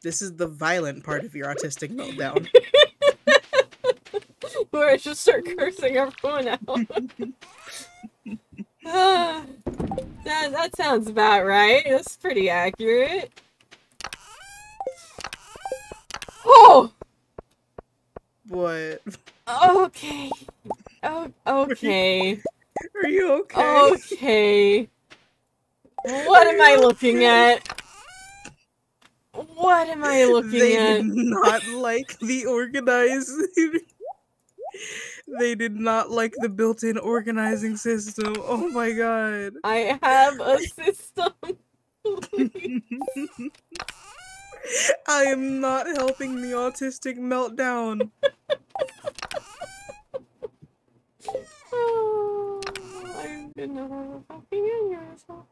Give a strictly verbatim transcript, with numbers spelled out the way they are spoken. This is the violent part of your autistic meltdown. Where I just start cursing everyone out. That, that sounds about right. That's pretty accurate. Oh! What? Okay. Oh, okay. Are you okay? Okay. What am I looking at? What am I looking they at? They did not like the organizing. They did not like the built-in organizing system. Oh my god. I have a system. I am not helping the autistic meltdown. Oh, I'm gonna have a fucking aneurysm.